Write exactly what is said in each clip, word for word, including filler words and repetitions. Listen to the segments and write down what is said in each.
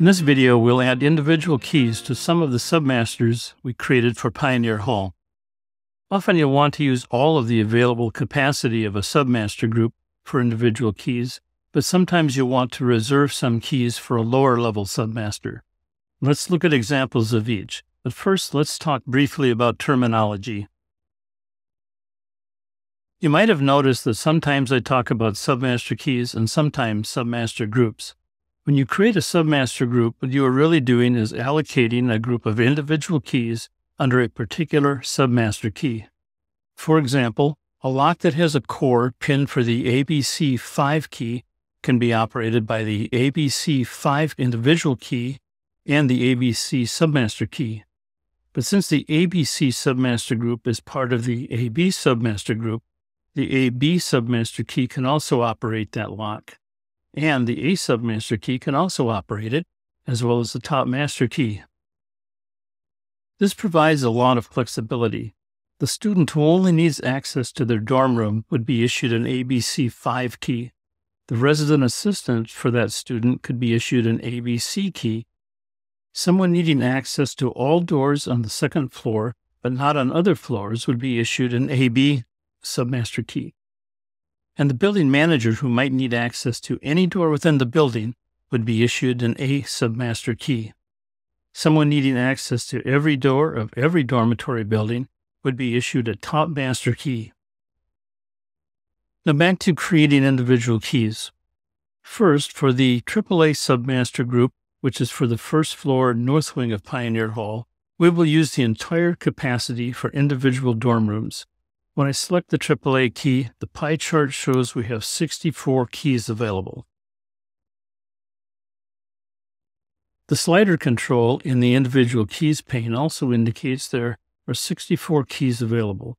In this video, we'll add individual keys to some of the submasters we created for Pioneer Hall. Often you'll want to use all of the available capacity of a submaster group for individual keys, but sometimes you'll want to reserve some keys for a lower level submaster. Let's look at examples of each, but first let's talk briefly about terminology. You might have noticed that sometimes I talk about submaster keys and sometimes submaster groups. When you create a submaster group, what you are really doing is allocating a group of individual keys under a particular submaster key. For example, a lock that has a core pinned for the A B C five key can be operated by the A B C five individual key and the A B C submaster key. But since the A B C submaster group is part of the A B submaster group, the A B submaster key can also operate that lock, and the A submaster key can also operate it, as well as the top master key. This provides a lot of flexibility. The student who only needs access to their dorm room would be issued an A B C five key. The resident assistant for that student could be issued an A B C key. Someone needing access to all doors on the second floor, but not on other floors, would be issued an A B submaster key. And the building manager, who might need access to any door within the building, would be issued an A submaster key. Someone needing access to every door of every dormitory building would be issued a top master key. Now back to creating individual keys. First, for the triple A submaster group, which is for the first floor north wing of Pioneer Hall, we will use the entire capacity for individual dorm rooms. When I select the triple A key, the pie chart shows we have sixty-four keys available. The slider control in the individual keys pane also indicates there are sixty-four keys available.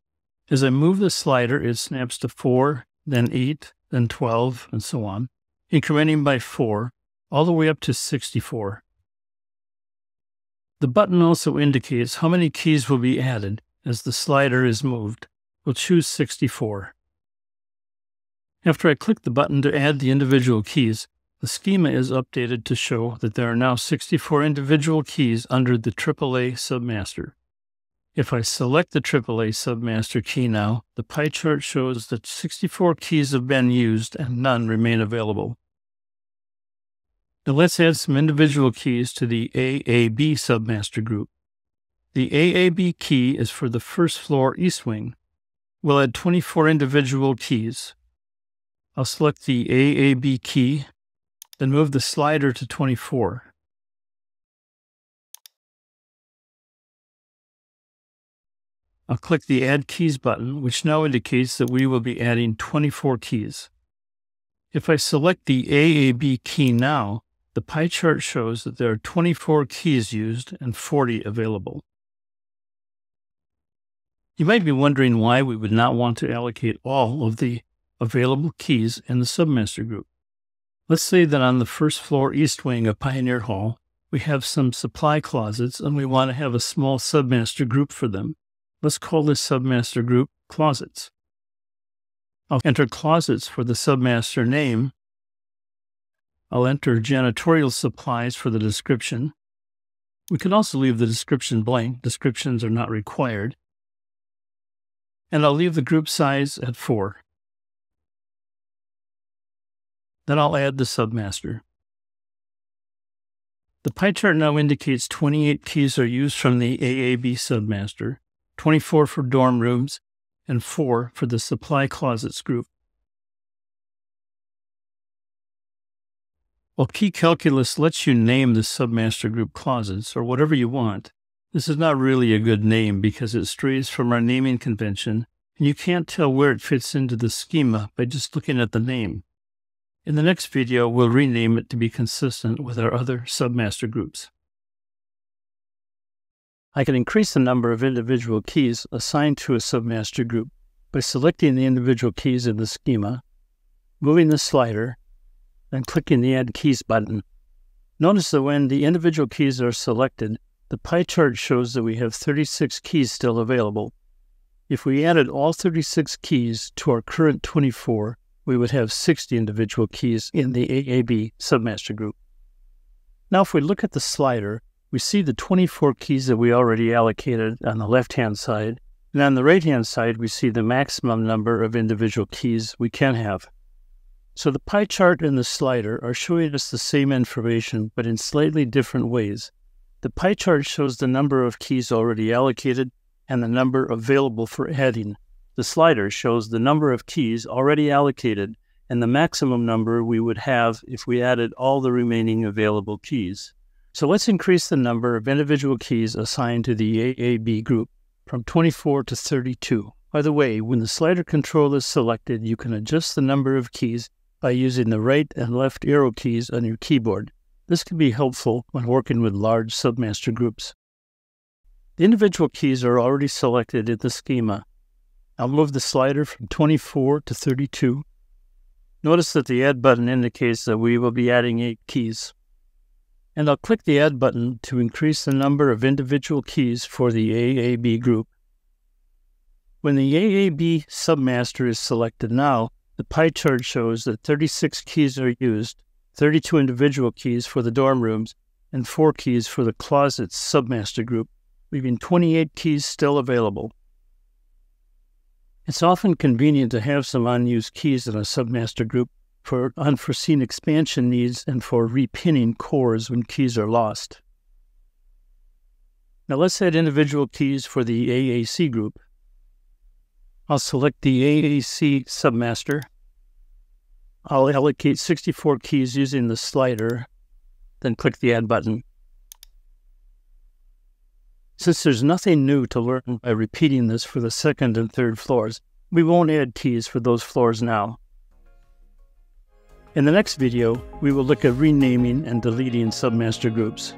As I move the slider, it snaps to four, then eight, then twelve, and so on, incrementing by four, all the way up to sixty-four. The button also indicates how many keys will be added as the slider is moved. We'll choose sixty-four. After I click the button to add the individual keys, the schema is updated to show that there are now sixty-four individual keys under the triple A submaster. If I select the triple A submaster key now, the pie chart shows that sixty-four keys have been used and none remain available. Now let's add some individual keys to the A A B submaster group. The A A B key is for the first floor east wing. We'll add twenty-four individual keys. I'll select the A A B key, then move the slider to twenty-four. I'll click the Add Keys button, which now indicates that we will be adding twenty-four keys. If I select the A A B key now, the pie chart shows that there are twenty-four keys used and forty available. You might be wondering why we would not want to allocate all of the available keys in the submaster group. Let's say that on the first floor east wing of Pioneer Hall, we have some supply closets and we want to have a small submaster group for them. Let's call this submaster group Closets. I'll enter Closets for the submaster name. I'll enter Janitorial Supplies for the description. We can also leave the description blank. Descriptions are not required. And I'll leave the group size at four. Then I'll add the submaster. The pie chart now indicates twenty-eight keys are used from the A A B submaster, twenty-four for dorm rooms, and four for the supply closets group. While Key Calculus lets you name the submaster group Closets, or whatever you want, this is not really a good name because it strays from our naming convention, and you can't tell where it fits into the schema by just looking at the name. In the next video, we'll rename it to be consistent with our other submaster groups. I can increase the number of individual keys assigned to a submaster group by selecting the individual keys in the schema, moving the slider, and clicking the Add Keys button. Notice that when the individual keys are selected, the pie chart shows that we have thirty-six keys still available. If we added all thirty-six keys to our current twenty-four, we would have sixty individual keys in the A A B submaster group. Now, if we look at the slider, we see the twenty-four keys that we already allocated on the left-hand side. And on the right-hand side, we see the maximum number of individual keys we can have. So the pie chart and the slider are showing us the same information, but in slightly different ways. The pie chart shows the number of keys already allocated and the number available for adding. The slider shows the number of keys already allocated and the maximum number we would have if we added all the remaining available keys. So let's increase the number of individual keys assigned to the A A B group from twenty-four to thirty-two. By the way, when the slider control is selected, you can adjust the number of keys by using the right and left arrow keys on your keyboard. This can be helpful when working with large submaster groups. The individual keys are already selected in the schema. I'll move the slider from twenty-four to thirty-two. Notice that the Add button indicates that we will be adding eight keys. And I'll click the Add button to increase the number of individual keys for the A A B group. When the A A B submaster is selected now, the pie chart shows that thirty-six keys are used, thirty-two individual keys for the dorm rooms, and four keys for the closets submaster group, leaving twenty-eight keys still available. It's often convenient to have some unused keys in a submaster group for unforeseen expansion needs and for repinning cores when keys are lost. Now let's add individual keys for the A A C group. I'll select the A A C submaster. I'll allocate sixty-four keys using the slider, then click the Add button. Since there's nothing new to learn by repeating this for the second and third floors, we won't add keys for those floors now. In the next video, we will look at renaming and deleting submaster groups.